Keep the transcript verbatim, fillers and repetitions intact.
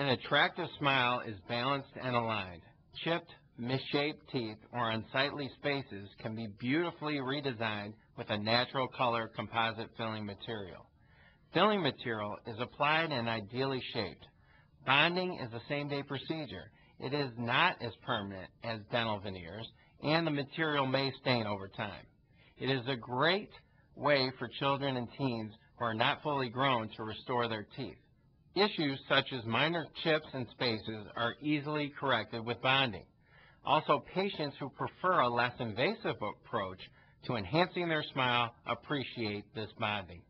An attractive smile is balanced and aligned. Chipped, misshaped teeth or unsightly spaces can be beautifully redesigned with a natural color composite filling material. Filling material is applied and ideally shaped. Bonding is a same-day procedure. It is not as permanent as dental veneers, and the material may stain over time. It is a great way for children and teens who are not fully grown to restore their teeth. Issues such as minor chips and spaces are easily corrected with bonding. Also, patients who prefer a less invasive approach to enhancing their smile appreciate this bonding.